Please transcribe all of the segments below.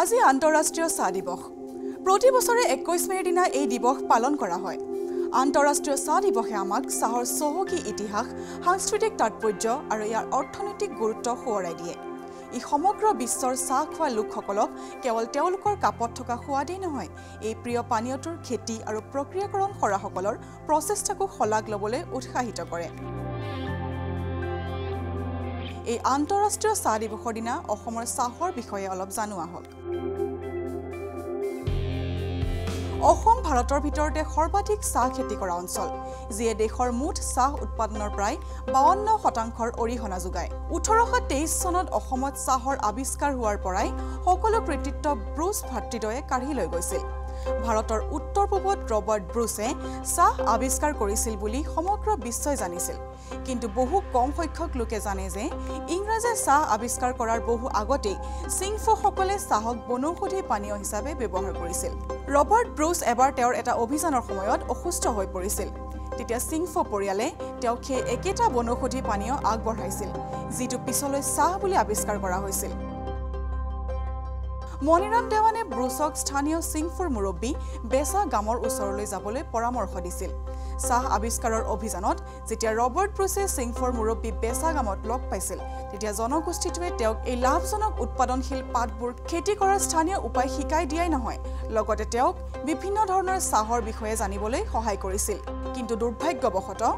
আজি আন্তঃৰাষ্ট্ৰীয় চাহ দিৱস। প্ৰতি বছৰে 21 মে দিনা এই দিৱস পালন কৰা হয়। আন্তঃৰাষ্ট্ৰীয় চাহ দিৱসে আমাক চাহৰ চহকী ইতিহাস, সাংস্কৃতিক তাৎপৰ্য আৰু ইয়াৰ অৰ্থনৈতিক গুৰুত্ব সোঁৱৰাই দিয়ে। ই সমগ্ৰ বিশ্বৰ চাহ খোৱা লোকসকলক কেৱল তেওঁলোকৰ কাপত থকা সোৱাদেই নহয়, এই প্ৰিয় পানীয়টোৰ খেতি আৰু প্ৰক্ৰিয়াকৰণ কৰাসকলৰ প্ৰচেষ্টাকো শলাগ ল'বলৈ উৎসাহিত কৰে। এই আন্তঃৰাষ্ট্ৰীয় চাহ দিৱসৰ দিনা অসমৰ চাহৰ বিষয়ে অলপ জানো আহক। অসম ভাৰতৰ ভিতৰতে সৰ্বাধিক চাহ খেতি কৰা অঞ্চল, যিয়ে দেশৰ মুঠ চাহ উৎপাদনৰ প্ৰায় 52%-ৰ অৰিহণা যোগায়। 1823 চনত অসমত চাহৰ আৱিষ্কাৰ হোৱাৰ পৰাই সকলো কৃতিত্ব ব্ৰুচ ভাতৃদ্বয়ে কাঢ়ি লৈ গৈছিল। ভাৰতৰ উত্তৰ পূবত ৰবাৰ্ট ব্ৰুছে চাহ আৱিষ্কাৰ কৰিছিল বুলি সমগ্ৰ বিশ্বই জানিছিল, কিন্তু বহু কম সংখ্যক লোকে জানে যে ইংৰাজে চাহ আৱিষ্কাৰ কৰাৰ বহু আগতেই সিংফোসকলে চাহক বনৌষধি পানীয় হিচাপে ব্যৱহাৰ কৰিছিল। ৰবাৰ্ট ব্ৰুচ এবাৰ তেওঁৰ এটা অভিযানৰ সময়ত অসুস্থ হৈ পৰিছিল। তেতিয়া সিংফো পৰিয়ালে তেওঁক সেই একেটা বনৌষধি পানীয় আগবঢ়াইছিল, যিটো পিছলৈ চাহ বুলি আৱিষ্কাৰ কৰা হৈছিল। মণিৰাম দেৱানে ব্ৰুচক স্থানীয় সিংফোৰ মুৰব্বী বেচা গামৰ ওচৰলৈ যাবলৈ পৰামৰ্শ দিছিল। চাহ আৱিষ্কাৰৰ অভিযানত যেতিয়া ৰবাৰ্ট ব্ৰুছে সিংফোৰ মুৰব্বী বেচা গামত লগ পাইছিল, তেতিয়া জনগোষ্ঠীটোৱে তেওঁক এই লাভজনক উৎপাদনশীল পাতবোৰ খেতি কৰাৰ স্থানীয় উপায় শিকাই দিয়াই নহয়, লগতে তেওঁক বিভিন্ন ধৰণৰ চাহৰ বিষয়ে জানিবলৈ সহায় কৰিছিল। কিন্তু দুৰ্ভাগ্যবশতঃ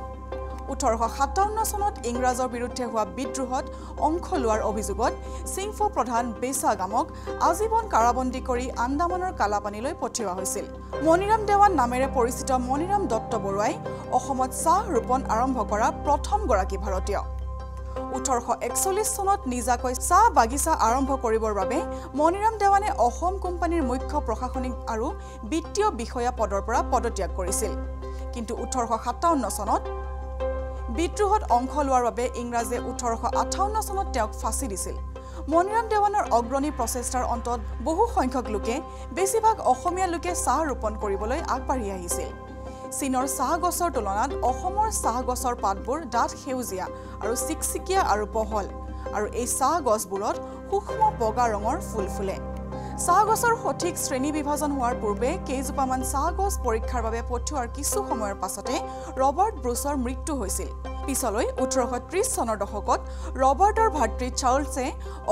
1857 চনত ইংৰাজৰ বিৰুদ্ধে হোৱা বিদ্ৰোহত অংশ লোৱাৰ অভিযোগত সিংফো প্ৰধান বেচা গামক আজীৱন কাৰাবন্দী কৰি আন্দামানৰ কালা পানীলৈ পঠিওৱা হৈছিল। মণিৰাম দেৱান নামেৰে পৰিচিত মণিৰাম দত্ত বৰুৱাই অসমত চাহ ৰোপণ আৰম্ভ কৰা প্ৰথমগৰাকী ভাৰতীয়। 1841 চনত নিজাকৈ চাহ বাগিচা আৰম্ভ কৰিবৰ বাবে মণিৰাম দেৱানে অসম কোম্পানীৰ মুখ্য প্ৰশাসনিক আৰু বিত্তীয় বিষয়া পদৰ পৰা পদত্যাগ কৰিছিল। কিন্তু 1857 চনত বিদ্ৰোহত অংশ লোৱাৰ বাবে ইংৰাজে 1858 চনত তেওঁক ফাঁচি দিছিল। মণিৰাম দেৱানৰ অগ্ৰণী প্ৰচেষ্টাৰ অন্তত বহু সংখ্যক লোকে, বেছিভাগ অসমীয়া লোকে চাহ ৰোপণ কৰিবলৈ আগবাঢ়ি আহিছিল। চীনৰ চাহ গছৰ তুলনাত অসমৰ চাহ গছৰ পাতবোৰ ডাঠ সেউজীয়া আৰু চিকচিকীয়া আৰু বহল, আৰু এই চাহ গছবোৰত সূক্ষ্ম বগা ৰঙৰ ফুল ফুলে। চাহ গছৰ সঠিক শ্ৰেণী বিভাজন হোৱাৰ পূৰ্বে কেইজোপামান চাহ গছ পৰীক্ষাৰ বাবে পঠিওৱাৰ কিছু সময়ৰ পাছতে ৰবাৰ্ট ব্ৰুচৰ মৃত্যু হৈছিল। পিছলৈ 1830 চনৰ দশকত ৰবাৰ্টৰ ভাতৃ চাৰ্লছে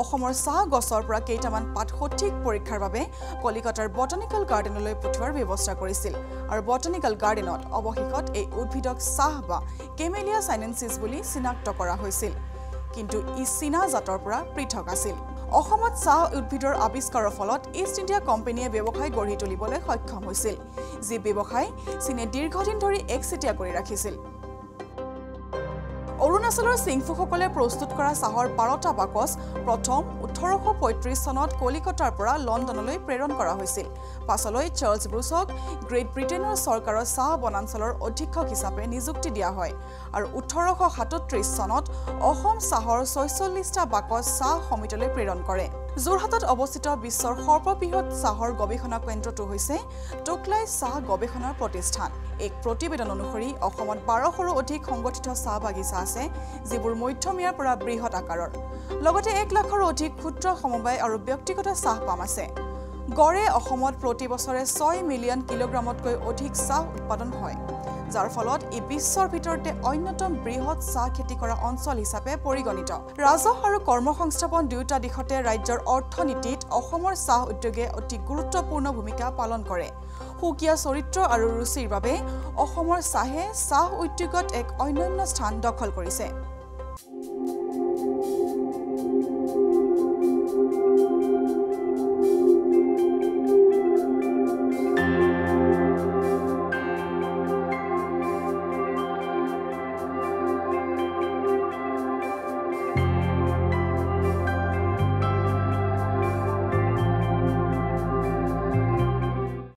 অসমৰ চাহ গছৰ পৰা কেইটামান পাত সঠিক পৰীক্ষাৰ বাবে কলিকতাৰ বটানিকেল গাৰ্ডেনলৈ পঠিওৱাৰ ব্যৱস্থা কৰিছিল, আৰু বটানিকেল গাৰ্ডেনত অৱশেষত এই উদ্ভিদক চাহ বা কেমেলিয়া চাইনেনচিছ বুলি চিনাক্ত কৰা হৈছিল। কিন্তু ই চীনা জাতৰ পৰা পৃথক আছিল। অসমত চাহ উদ্ভিদৰ আৱিষ্কাৰৰ ফলত ইষ্ট ইণ্ডিয়া কোম্পানীয়ে ব্যৱসায় গঢ়ি তুলিবলৈ সক্ষম হৈছিল, যি ব্যৱসায় চীনে দীৰ্ঘদিন ধৰি একচেটিয়া কৰি ৰাখিছিল। অৰুণাচলৰ সিংফোসকলে প্ৰস্তুত কৰা চাহৰ 12টা বাকচ প্ৰথম 1835 চনত কলিকতাৰ পৰা লণ্ডনলৈ প্ৰেৰণ কৰা হৈছিল। পাছলৈ চাৰ্লছ ব্ৰুচক গ্ৰেট ব্ৰিটেইনৰ চৰকাৰৰ চাহ বনাঞ্চলৰ অধীক্ষক হিচাপে নিযুক্তি দিয়া হয়, আৰু 1837 চনত অসম চাহৰ 46টা বাকচ চাহ সমিতিলৈ প্ৰেৰণ কৰে। যোৰহাটত অৱস্থিত বিশ্বৰ সৰ্ববৃহৎ চাহৰ গৱেষণা কেন্দ্ৰটো হৈছে টোকলাই চাহ গৱেষণা প্ৰতিষ্ঠান। এক প্ৰতিবেদন অনুসৰি অসমত 1200ৰো অধিক সংগঠিত চাহ বাগিচা আছে, যিবোৰ মধ্যমীয়াৰ পৰা বৃহৎ আকাৰৰ, লগতে 1 লাখৰো অধিক ক্ষুদ্ৰ সমবায় আৰু ব্যক্তিগত চাহ পাম আছে। গড়ে অসমত প্ৰতি বছৰে 6 মিলিয়ন কিলোগ্ৰামতকৈ অধিক চাহ উৎপাদন হয়, যাৰ ফলত ই বিশ্বৰ ভিতৰতে অন্যতম বৃহৎ চাহ খেতি কৰা অঞ্চল হিচাপে পৰিগণিত। ৰাজহ আৰু কৰ্মসংস্থাপন দুয়োটা দিশতে ৰাজ্যৰ অৰ্থনীতিত অসমৰ চাহ উদ্যোগে অতি গুৰুত্বপূৰ্ণ ভূমিকা পালন কৰে। সুকীয়া চৰিত্ৰ আৰু ৰুচিৰ বাবে অসমৰ চাহে চাহ উদ্যোগত এক অনন্য স্থান দখল কৰিছে।